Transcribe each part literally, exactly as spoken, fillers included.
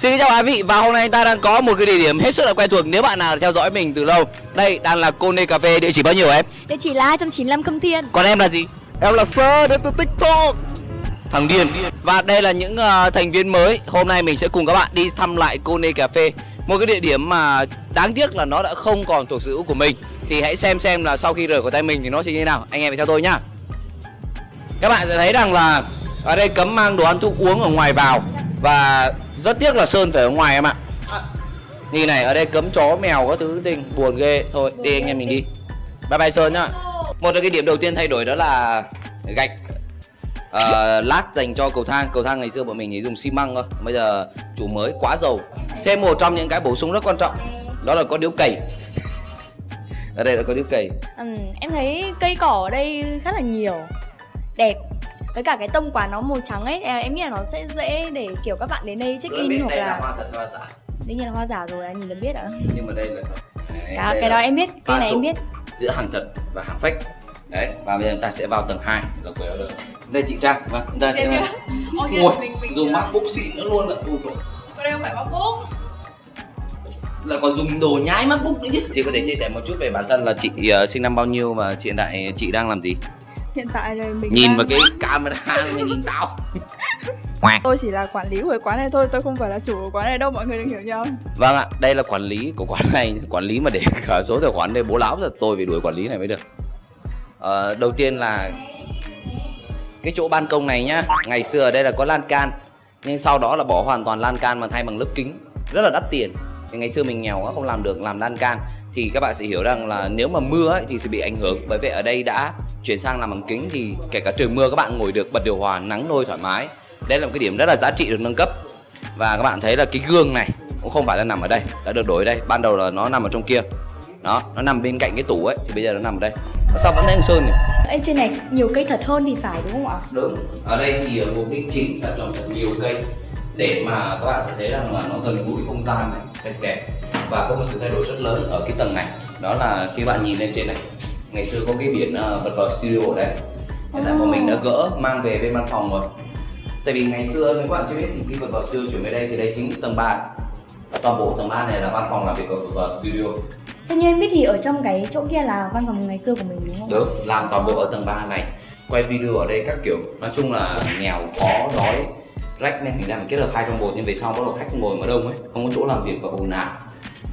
Xin chào quý vị, và hôm nay ta đang có một cái địa điểm hết sức là quen thuộc nếu bạn nào theo dõi mình từ lâu. Đây đang là Kone Cafe, địa chỉ bao nhiêu em? Địa chỉ là hai chín năm Khâm Thiên. Còn em là gì? Em là Sơ, đến từ TikTok. Thằng điên. Và đây là những uh, thành viên mới. Hôm nay mình sẽ cùng các bạn đi thăm lại Kone Cafe, một cái địa điểm mà đáng tiếc là nó đã không còn thuộc sở hữu của mình. Thì hãy xem xem là sau khi rời khỏi tay mình thì nó sẽ như thế nào. Anh em phải theo tôi nhá. Các bạn sẽ thấy rằng là ở đây cấm mang đồ ăn thức uống ở ngoài vào. Và rất tiếc là Sơn phải ở ngoài em ạ. à. Nhìn này, ở đây cấm chó mèo các thứ tình. Buồn ghê. Thôi buồn đi anh em mình đi. Bye bye Sơn nhá. Một cái điểm đầu tiên thay đổi đó là gạch uh, lát dành cho cầu thang. Cầu thang ngày xưa bọn mình chỉ dùng xi măng thôi. Bây giờ chủ mới quá giàu. Thêm một trong những cái bổ sung rất quan trọng đó là có điếu cày. Ở đây đã có điếu cày. ừ, Em thấy cây cỏ ở đây khá là nhiều. Đẹp. Với cả cái tông quả nó màu trắng ấy, em nghĩ là nó sẽ dễ để kiểu các bạn đến đây check in hoặc là... là hoa thật hoa giả. Đương nhiên là hoa giả rồi, nhìn là biết ạ. Nhưng mà đây là thật. Đấy, cái đó em biết, cái này em biết. Giữa hàng thật và hàng fake. Đấy, và bây giờ chúng ta sẽ vào tầng hai là của order. Đây chị Trang, vâng, chúng ta sẽ... Ôi, dùng MacBook xịn nữa luôn ạ. Còn đây không phải MacBook. Là còn dùng đồ nhái MacBook nữa chứ. Chị có thể chia sẻ một chút về bản thân là chị sinh năm bao nhiêu và hiện tại chị đang làm gì? Hiện tại là mình nhìn đang... vào cái camera mình nhìn tao. Tôi chỉ là quản lý của quán này thôi, tôi không phải là chủ của quán này đâu, mọi người đừng hiểu nhau. Vâng ạ, đây là quản lý của quán này. Quản lý mà để cả số tài khoản đây bố láo rồi, tôi phải đuổi quản lý này mới được. Ờ, đầu tiên là cái chỗ ban công này nhá. Ngày xưa ở đây là có lan can, nhưng sau đó là bỏ hoàn toàn lan can mà thay bằng lớp kính. Rất là đắt tiền. Thì ngày xưa mình nghèo quá không làm được, làm lan can. Thì các bạn sẽ hiểu rằng là nếu mà mưa ấy, thì sẽ bị ảnh hưởng. Bởi vậy ở đây đã chuyển sang làm bằng kính, thì kể cả trời mưa các bạn ngồi được, bật điều hòa, nắng nôi thoải mái. Đây là một cái điểm rất là giá trị được nâng cấp. Và các bạn thấy là cái gương này cũng không phải là nằm ở đây, đã được đổi ở đây. Ban đầu là nó nằm ở trong kia. Đó, nó nằm bên cạnh cái tủ ấy, thì bây giờ nó nằm ở đây. Sao vẫn thấy anh Sơn nhỉ? Ở trên này nhiều cây thật hơn thì phải đúng không ạ? Đúng, ở đây thì mục đích chính là trồng thật nhiều cây để mà các bạn sẽ thấy rằng là nó gần gũi không gian này, sạch đẹp. Và có một sự thay đổi rất lớn ở cái tầng này, đó là khi bạn nhìn lên trên này, ngày xưa có cái biển uh, Vật Vờ Studio ở đây. Hiện tại bọn mình đã gỡ mang về bên văn phòng rồi, tại vì ngày xưa nếu các bạn chưa biết thì khi Vật Vờ Studio chuyển về đây thì đây chính là tầng ba, toàn bộ tầng ba này là văn phòng làm việc của Vật Vờ Studio. Thế như em biết thì ở trong cái chỗ kia là văn phòng ngày xưa của mình đúng không? Được, làm toàn bộ ở tầng ba này, quay video ở đây các kiểu, nói chung là nghèo khó đói rách nên mình làm kết hợp hai trong một, nhưng về sau bắt đầu khách ngồi mà đông ấy, không có chỗ làm việc và buồn nản.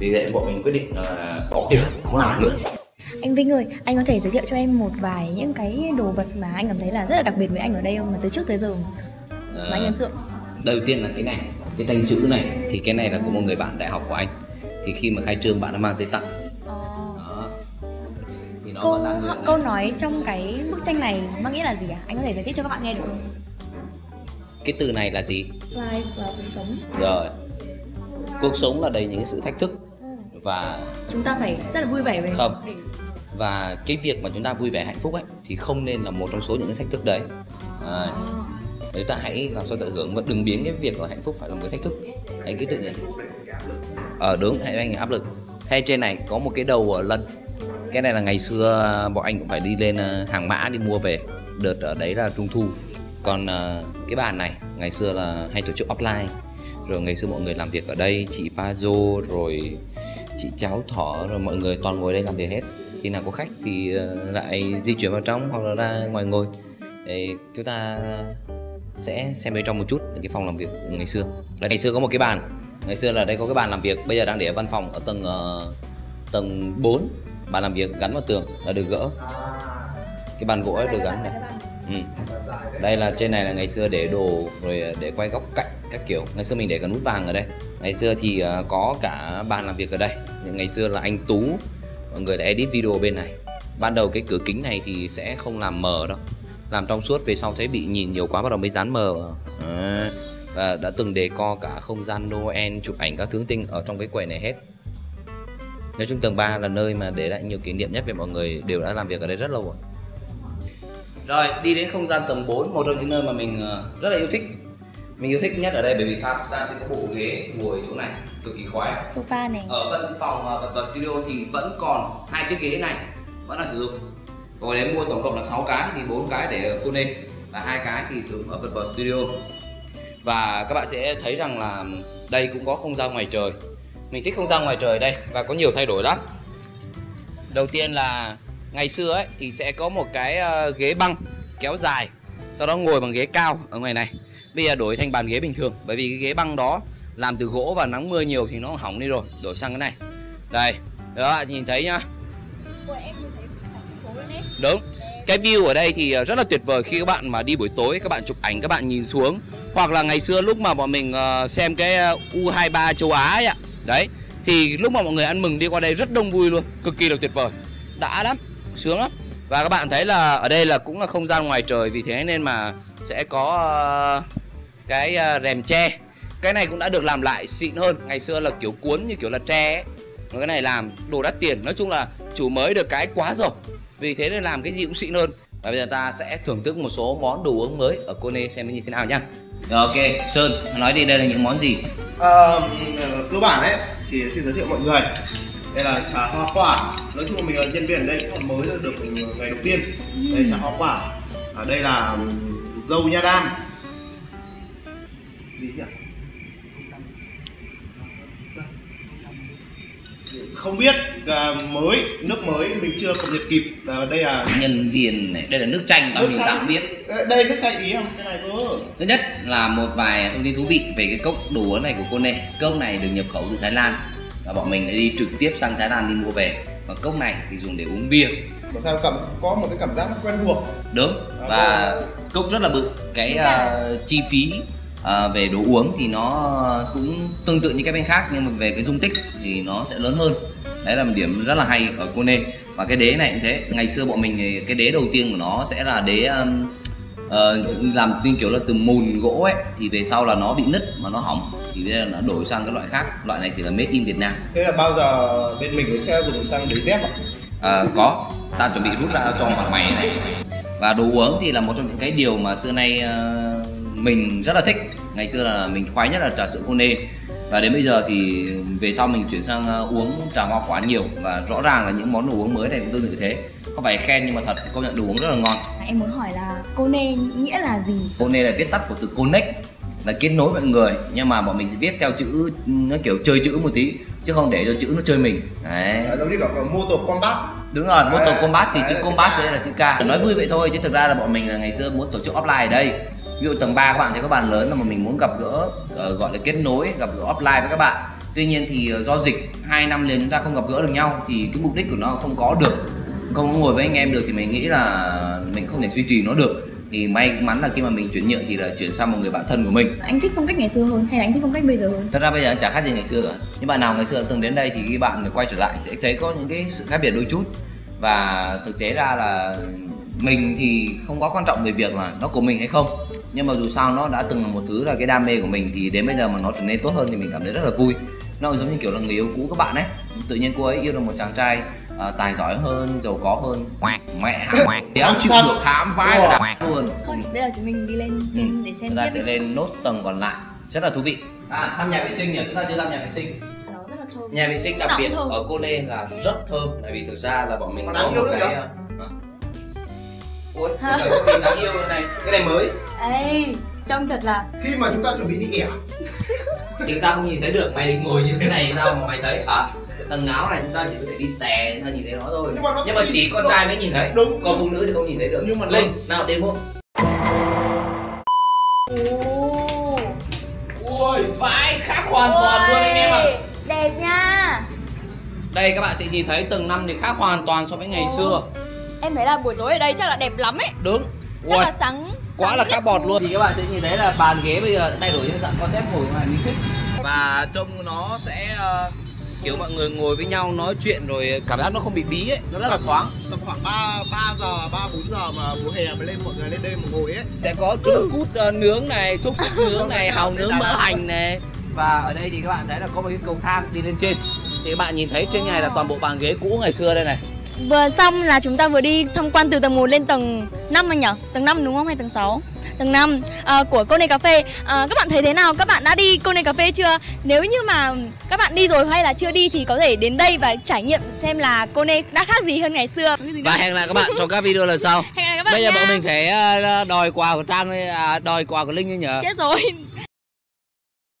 Vì vậy bọn mình quyết định là bỏ việc, không làm nữa. Anh Vinh ơi, anh có thể giới thiệu cho em một vài những cái đồ vật mà anh cảm thấy là rất là đặc biệt với anh ở đây không, mà từ trước tới giờ à, mà anh ấn tượng? Đầu tiên là cái này, cái tranh chữ này, thì cái này là của một người bạn đại học của anh. Thì khi mà khai trương bạn đã mang tới tặng. Thì nó câu, là câu nói trong cái bức tranh này mang nghĩa là gì ạ? À? Anh có thể giải thích cho các bạn nghe được không? Cái từ này là gì? Life là cuộc sống. Rồi, cuộc sống là đầy những sự thách thức và chúng ta phải rất là vui vẻ về không. Và cái việc mà chúng ta vui vẻ hạnh phúc ấy thì không nên là một trong số những cái thách thức đấy. À, chúng ta hãy làm sao tận hưởng và đừng biến cái việc là hạnh phúc phải là một cái thách thức. Anh cứ tự nhiên. Ờ đúng, hãy anh áp lực. Hay trên này có một cái đầu ở lân. Cái này là ngày xưa bọn anh cũng phải đi lên hàng mã đi mua về. Đợt ở đấy là trung thu. Còn cái bàn này ngày xưa là hay tổ chức offline. Rồi ngày xưa mọi người làm việc ở đây, chị Pazo rồi chị Cháu Thỏ rồi mọi người toàn ngồi đây làm việc hết. Khi nào có khách thì lại di chuyển vào trong hoặc là ra ngoài ngồi. Đấy, chúng ta sẽ xem bên trong một chút cái phòng làm việc ngày xưa. Đấy, ngày xưa có một cái bàn, ngày xưa là đây có cái bàn làm việc, bây giờ đang để ở văn phòng ở tầng uh, tầng bốn, bàn làm việc gắn vào tường là được gỡ. Cái bàn gỗ được gắn này. Ừ. Đây là trên này là ngày xưa để đồ rồi để quay góc cạnh các kiểu. Ngày xưa mình để cả nút vàng ở đây. Ngày xưa thì có cả bàn làm việc ở đây. Nhưng ngày xưa là anh Tú, mọi người đã edit video bên này. Ban đầu cái cửa kính này thì sẽ không làm mờ đâu, làm trong suốt, về sau thấy bị nhìn nhiều quá bắt đầu mới dán mờ. à, Và đã từng đề co cả không gian Noel, chụp ảnh các thứ tinh ở trong cái quầy này hết. Nói chung tầng ba là nơi mà để lại nhiều kỷ niệm nhất về mọi người đều đã làm việc ở đây rất lâu rồi. Rồi, đi đến không gian tầng bốn, một trong những nơi mà mình rất là yêu thích. Mình yêu thích nhất ở đây bởi vì sao? Ta sẽ có bộ ghế ngồi chỗ này, cực kỳ khoái. Sofa này. Ở văn phòng Vật Vờ Studio thì vẫn còn hai chiếc ghế này vẫn đang sử dụng. Rồi đến mua tổng cộng là sáu cái thì bốn cái để ở Kone và hai cái thì sử dụng ở Vật Vờ Studio. Và các bạn sẽ thấy rằng là đây cũng có không gian ngoài trời. Mình thích không gian ngoài trời đây và có nhiều thay đổi lắm. Đầu tiên là ngày xưa ấy thì sẽ có một cái ghế băng kéo dài, sau đó ngồi bằng ghế cao ở ngoài này. Bây giờ đổi thành bàn ghế bình thường, bởi vì cái ghế băng đó làm từ gỗ và nắng mưa nhiều thì nó hỏng đi rồi, đổi sang cái này. Đây, đó, nhìn thấy nhá. Đúng, cái view ở đây thì rất là tuyệt vời khi các bạn mà đi buổi tối, các bạn chụp ảnh, các bạn nhìn xuống. Hoặc là ngày xưa lúc mà bọn mình xem cái U hai ba châu Á ấy ạ, đấy, thì lúc mà mọi người ăn mừng đi qua đây rất đông vui luôn, cực kỳ là tuyệt vời, đã lắm, sướng lắm. Và các bạn thấy là ở đây là cũng là không gian ngoài trời, vì thế nên mà sẽ có cái rèm tre. Cái này cũng đã được làm lại xịn hơn, ngày xưa là kiểu cuốn như kiểu là tre ấy. Cái này làm đồ đắt tiền, nói chung là chủ mới được cái quá rồi, vì thế nên làm cái gì cũng xịn hơn. Và bây giờ ta sẽ thưởng thức một số món đồ uống mới ở Kone xem nó như thế nào nhá. Rồi, ok, Sơn, nói đi, đây là những món gì? À, cơ bản ấy, thì xin giới thiệu mọi người. Đây là trà hoa quả, nói chung là mình là nhân viên ở đây cũng mới được ngày đầu tiên. Đây là trà hoa quả, à, đây là dâu nha đam. Gì nhỉ? Không biết, à, mới, nước mới mình chưa cập nhật kịp. À, đây là nhân viên này, đây là nước chanh mà nước mình đã biết. Đây nước chanh ý không? Cái này có. Thứ nhất là một vài thông tin thú vị về cái cốc đồ uống này của Kone. Cốc này được nhập khẩu từ Thái Lan và bọn mình đã đi trực tiếp sang Thái Lan đi mua về. Và cốc này thì dùng để uống bia. Mà sao cảm có một cái cảm giác quen thuộc. Đúng. Và à, cốc rất là bự. Cái uh, chi phí À, về đồ uống thì nó cũng tương tự như các bên khác, nhưng mà về cái dung tích thì nó sẽ lớn hơn. Đấy là một điểm rất là hay ở Kone. Và cái đế này cũng thế, ngày xưa bọn mình thì cái đế đầu tiên của nó sẽ là đế um, uh, làm tin kiểu là từ mùn gỗ ấy, thì về sau là nó bị nứt mà nó hỏng, thì bây giờ nó đổi sang cái loại khác. Loại này thì là made in Việt Nam. Thế là bao giờ bên mình sẽ dùng sang đế dép ạ? À, có, ta chuẩn bị rút ra cho mặt mày này. Và đồ uống thì là một trong những cái điều mà xưa nay uh, mình rất là thích. Ngày xưa là mình khoái nhất là trà sữa Kone. Và đến bây giờ thì về sau mình chuyển sang uống trà hoa quả nhiều. Và rõ ràng là những món đồ uống mới này cũng tương tự thế. Không phải khen nhưng mà thật, công nhận đồ uống rất là ngon. Em muốn hỏi là Kone nghĩa là gì? Kone là viết tắt của từ Konex, là kết nối mọi người. Nhưng mà bọn mình sẽ viết theo chữ, nó kiểu chơi chữ một tí, chứ không để cho chữ nó chơi mình. Đấy, giống như gọi là Mortal Kombat. Đúng rồi, Mortal Kombat thì chữ Kombat sẽ là chữ K. Nói vui vậy thôi, chứ thực ra là bọn mình là ngày xưa muốn tổ chức offline ở đây. Ví dụ tầng ba các bạn thấy có bàn lớn mà mình muốn gặp gỡ, gọi là kết nối, gặp gỡ offline với các bạn. Tuy nhiên thì do dịch hai năm liền chúng ta không gặp gỡ được nhau, thì cái mục đích của nó không có được, không có ngồi với anh em được, thì mình nghĩ là mình không thể duy trì nó được. Thì may mắn là khi mà mình chuyển nhượng thì là chuyển sang một người bạn thân của mình. Anh thích phong cách ngày xưa hơn hay là anh thích phong cách bây giờ hơn? Thật ra bây giờ chả khác gì ngày xưa cả. Những bạn nào ngày xưa từng đến đây thì khi bạn quay trở lại sẽ thấy có những cái sự khác biệt đôi chút. Và thực tế ra là mình thì không quá quan trọng về việc là nó của mình hay không, nhưng mà dù sao nó đã từng là một thứ là cái đam mê của mình, thì đến bây giờ mà nó trở nên tốt hơn thì mình cảm thấy rất là vui. Nó giống như kiểu là người yêu cũ các bạn ấy, tự nhiên cô ấy yêu được một chàng trai uh, tài giỏi hơn, giàu có hơn. Mẹ hả, đéo chịu được, hãm vai rồi đã luôn. Thôi bây giờ chúng mình đi lên trên ừ. để xem. Chúng ta sẽ lên nốt tầng còn lại, rất là thú vị. À, thăm nhà vệ sinh nhỉ, chúng ta chưa thăm nhà vệ sinh. Đó, rất là thơm. Nhà vệ sinh đặc biệt ở Kone là rất thơm, tại vì thực ra là bọn mình có một cái. Ôi, cái này đáng yêu này, cái này mới. Ê, trông thật là... Khi mà chúng ta chuẩn bị đi ỉa thì chúng ta không nhìn thấy được, mày định ngồi như thế này sao mà mày thấy hả? Tầng áo này chúng ta chỉ có thể đi tè, chúng ta nhìn thấy nó thôi. Nhưng mà, nó nhưng mà chỉ con trai mới nhìn thấy, đúng, còn phụ nữ thì không nhìn thấy được. Nhưng mà lên, nó... nào demo. Ồ, ôi, vãi, khác hoàn toàn luôn anh em ạ. Đẹp nha. Đây các bạn sẽ nhìn thấy tầng năm thì khác hoàn toàn so với ngày Ồ. xưa. Em thấy là buổi tối ở đây chắc là đẹp lắm ấy. Đúng. Chắc Uầy. là sáng quá sáng là khác bọt luôn. Thì các bạn sẽ nhìn thấy là bàn ghế bây giờ thay đổi những dạng concept ngồi ngoài mình thích. Và trông nó sẽ uh, kiểu mọi người ngồi với nhau nói chuyện rồi cảm giác nó không bị bí ấy, nó rất là thoáng. Tầm khoảng ba, ba giờ, ba, bốn giờ mà mùa hè mới lên mọi người lên đây mà ngồi ấy. Sẽ có trứng cút uh, nướng này, xúc xích nướng này, hàu nướng mỡ hành này. Và ở đây thì các bạn thấy là có một cái cầu thang đi lên trên. Thì các bạn nhìn thấy trên này là toàn bộ bàn ghế cũ ngày xưa đây này. Vừa xong là chúng ta vừa đi tham quan từ tầng một lên tầng năm anh nhỉ? Tầng năm đúng không hay tầng sáu? Tầng năm à, của Kone Cafe. À, các bạn thấy thế nào? Các bạn đã đi Kone Cafe chưa? Nếu như mà các bạn đi rồi hay là chưa đi thì có thể đến đây và trải nghiệm xem là Kone đã khác gì hơn ngày xưa. Và hẹn lại các bạn trong các video lần sau. Hẹn lại các bạn. Bây giờ nha. Bọn mình phải đòi quà của Trang, đòi quà của Linh nhỉ? Chết rồi.